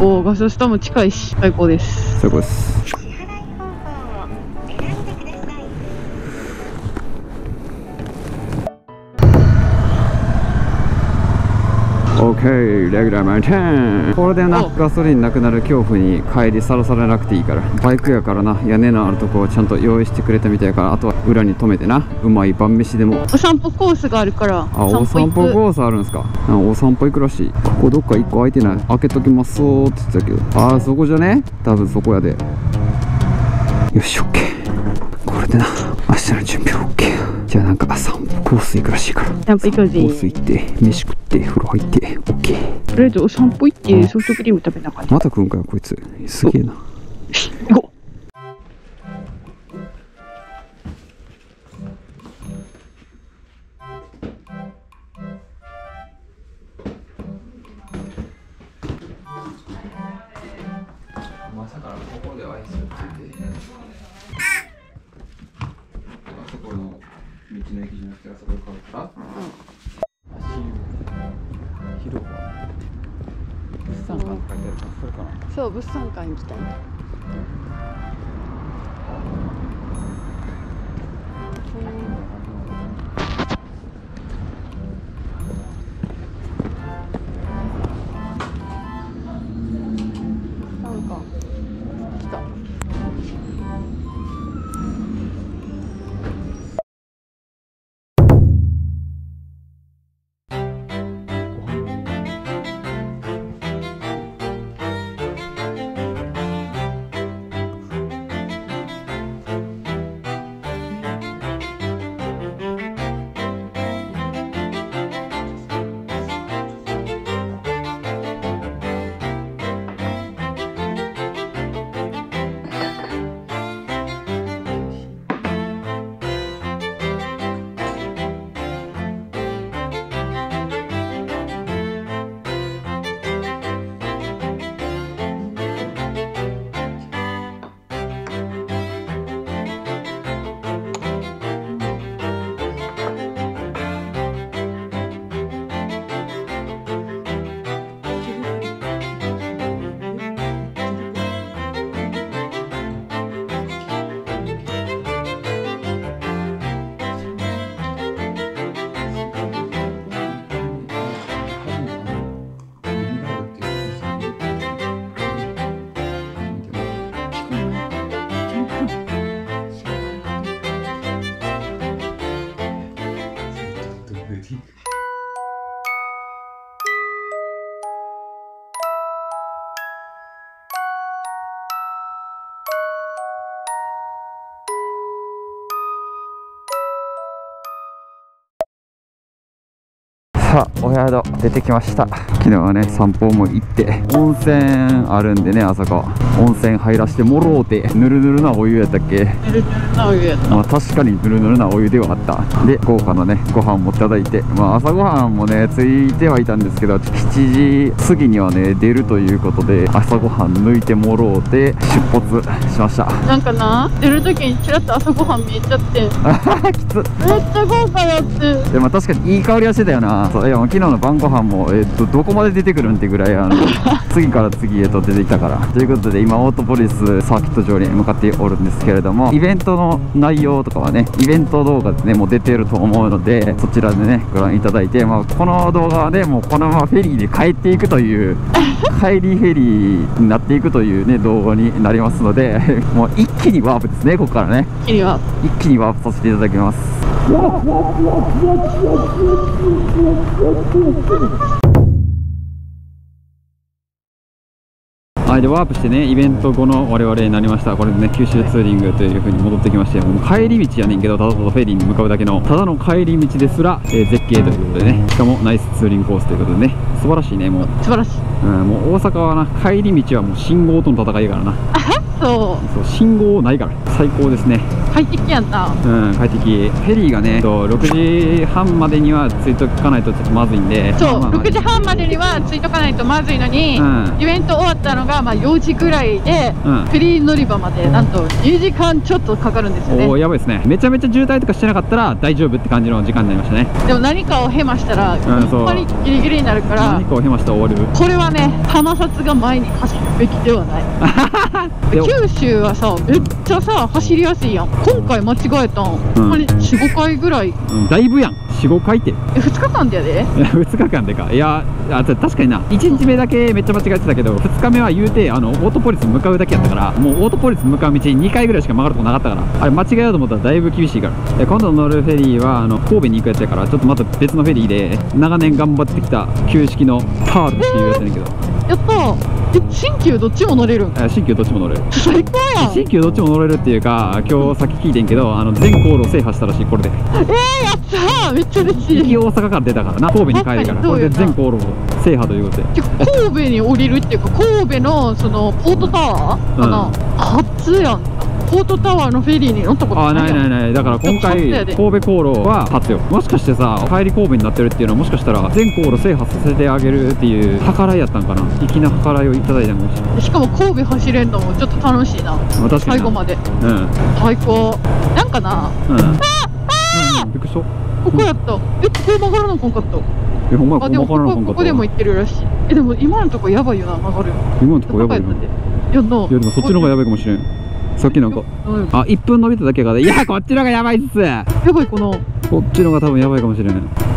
おお、ガソスタも近いし、最高です。最高です。支払い方法を選んでください。OK、レギュラーマインテン。これでな、ガソリンなくなる恐怖に帰りさらされなくていいから。バイクやからな、屋根のあるとこをちゃんと用意してくれたみたいやから、あとは裏に止めてな、うまい晩飯でも。お散歩コースがあるから。あ、お散歩コースあるんですか。お散歩行くらしい。ここどっか1個空いてない、開けときますそうって言ってたけど、ああそこじゃね、多分そこやで。よし、オッケー。これでな、明日の準備オッケー。じゃあなんか散歩コース行くらしいから、散歩行こうぜ。コース行って飯食って風呂入ってオッケー。とりあえずお散歩行ってソフトクリーム食べながら。また食うんかよこいつ、すげえな。行こう。そう、物産館行きたい。なんか来た。さあ、お宿出てきました。昨日はね、散歩も行って温泉あるんでね、あそこ温泉入らしてもろうて、ぬるぬるなお湯やったっけ。ぬるぬるなお湯やった。まあ確かにぬるぬるなお湯ではあった。で、豪華なねご飯もいただいて、まあ朝ごはんもねついてはいたんですけど、7時過ぎにはね出るということで、朝ごはん抜いてもろうて出発しました。なんかな、出るときにちらっと朝ごはん見えちゃって、きつ。めっちゃ豪華だって。でも確かにいい香りはしてたよな。いや、昨日の晩ご飯も、どこまで出てくるんってぐらい、次から次へと出てきたから。ということで、今、オートポリスサーキット場に向かっておるんですけれども、イベントの内容とかはね、イベント動画でね、もう出てると思うので、そちらでね、ご覧いただいて、まあ、この動画はね、もうこのままフェリーで帰っていくという、帰りフェリーになっていくというね、動画になりますので、もう一気にワープですね、ここからね。一気にワープ。一気にワープさせていただきます。はい、でワープしてね、イベント後の我々になりました。これでね、九州ツーリングという風に戻ってきまして、もう帰り道やねんけど、ただただフェリーに向かうだけのただの帰り道ですら、絶景ということでね、しかもナイスツーリングコースということでね、素晴らしいね。もう素晴らしい、もう大阪はな、帰り道はもう信号との戦いからな。そう、信号ないから最高ですね。快適やんな。うん、快適。フェリーがね、6時半までには着いとかないとちょっとまずいんで。そう、6時半までには着いとかないとまずいのに、イベント終わったのがまあ4時ぐらいで、フェリー乗り場までなんと2時間ちょっとかかるんですよね。おお、やばいですね。めちゃめちゃ渋滞とかしてなかったら大丈夫って感じの時間になりましたね。でも何かをヘマしたら、ほんまにギリギリになるから、何かを経ましたら終わる。これはね、浜松が前に走るべきではない。九州はさ、めっちゃさ走りやすいやん。今回間違えたん、あれ4、5回ぐらい、うん、だいぶやん。4、5回って2日間でやで。2日間でか。いや確かにな、1日目だけめっちゃ間違えてたけど、2日目は言うてオートポリス向かうだけやったから、もうオートポリス向かう道2回ぐらいしか曲がるとこなかったから、あれ間違えようと思ったらだいぶ厳しいから。今度乗るフェリーは神戸に行くやつやから、ちょっとまた別のフェリーで長年頑張ってきた旧式のパールっていうやつやねんけど、やったー。新旧どっちも乗れる。新旧どっちも乗れる。最高やん。新旧どっちも乗れるっていうか、今日さっき聞いてんけど、全航路制覇したらしい、これで。やったー、めっちゃ嬉しい。大阪から出たからな、神戸に帰るから、これで全航路制覇ということで。神戸に降りるっていうか、神戸のそのポートタワーかな、初やん。ポートタワーのフェリーに乗ったことない。あ、ないないない。だから今回神戸航路は初よ。もしかしてさ、帰り神戸になってるっていうのは、もしかしたら全航路制覇させてあげるっていう計らいやったんかな。粋な計らいをいただいたかもしれない。しかも神戸走れるのもちょっと楽しいな。確かに最後まで。うん。最高。なんかな。うん。ああ。びっくりした。ここやった。ここ曲がるのこんかった。え、ほんま、ここでも行ってるらしい。え、でも今のとこやばいよな、曲がる。今のとこやばいよな。いや、でもそっちの方がやばいかもしれん。さっきなんか、あ、1分伸びただけが、いや、こっちの方がやばいっす。やばいかな。こっちの方が多分やばいかもしれない。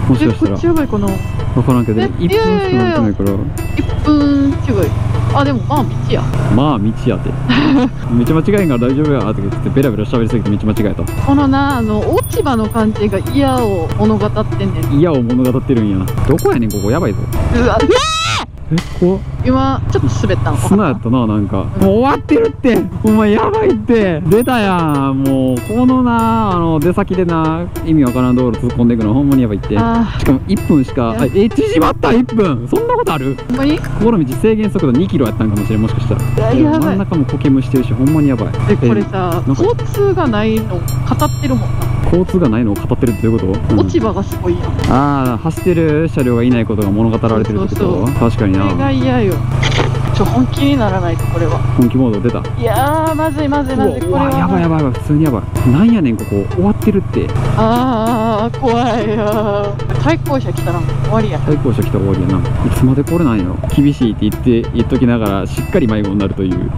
もしかしたら。こっちやばいかな。わからんけど、1分しか伸びてないから。1分違い。あ、でもまあ道や。まあ道やって。めっちゃ間違えんから大丈夫やって言って、ベラベラ喋りすぎてめっちゃ間違えた。このな、落ち葉の感じが嫌を物語ってんねん。嫌を物語ってるんやな。どこやねん、ここやばいぞ。うわ、ここ今ちょっと滑ったの。砂やったな、なんか、うん、もう終わってるって、お前やばいって。出たやん。もうこのな、出先でな、意味わからん道路突っ込んでいくのほんまにやばいって。しかも1分しか、縮まった。1分、そんなことある？ほんまにこの道制限速度2キロやったんかもしれん、もしかしたら。真ん中も苔むしてるし、ほんまにやばい。でこれさ、交通がないの語ってるもんな。交通がないのを語ってるっていうこと？落ち葉がすごいやん。ああ、走ってる車両がいないことが物語られてるってこと？確かにな。それが嫌よ。本気にならないと。これは本気モード出た。いやー、まずいまずいまずい。これはやばいやばいやばい。普通にやばい。なんやねんここ、終わってるって。ああ、怖いよ。対向車来たら終わりや。対向車来たら終わりやな。いつまで来れないの。厳しいって言っときながら、しっかり迷子になるという。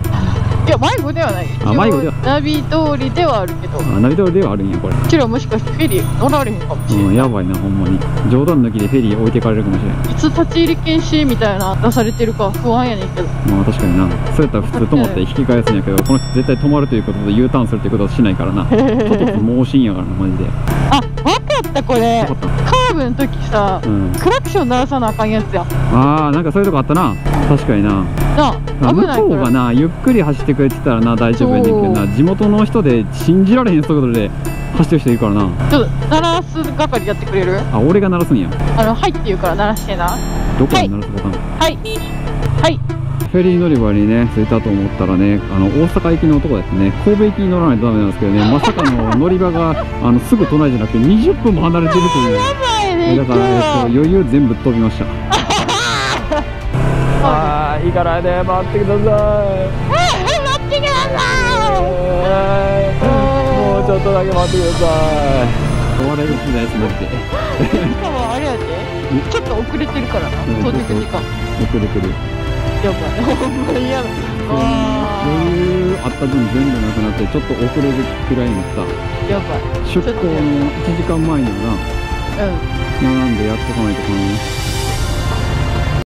いや、迷子ではない。迷子ではナビ通りではあるけど。ナビ通りではあるんや。これちらもしかしてフェリー乗られへんかもしれない。やばいな、ほんまに。冗談抜きでフェリー置いてかれるかもしれない。いつ立ち入り禁止みたいな出されてるか不安やねんけど。まあ確かにな。そうやったら普通止まって引き返すんやけど、この人絶対止まるということで U ターンするということはしないからな。ちょっと猛進やからな、マジで。あ、わかった。これカーブの時さ、クラクション鳴らさなあかんやつや。ああ、なんかそういうとこあったな。確かにな。向こうがな、ゆっくり走ってくれてたらな、大丈夫やねんけどな。地元の人で信じられへん速度で走ってる人いるからな。ちょっと鳴らす係やってくれる？あ、俺が鳴らすんや。はいって言うから鳴らしてな。どこに鳴らすボタン？はいはい。フェリー乗り場にね、着いたと思ったらね、大阪行きの男ですね、神戸行きに乗らないとダメなんですけどね、まさかの乗り場がすぐ隣じゃなくて20分も離れてるという。だから余裕全部飛びました。あー、行かないで、待ってください。待ってください。もうちょっとだけ待ってください。終われる気ないですねって。しかもあれやで、ちょっと遅れてるからな、到着時間。遅れてる。やばい、ほんまにやばい。余裕あった分全部なくなって、ちょっと遅れるくらいになった。やばい。出港の1時間前にもな、並んでやっとかないとかね。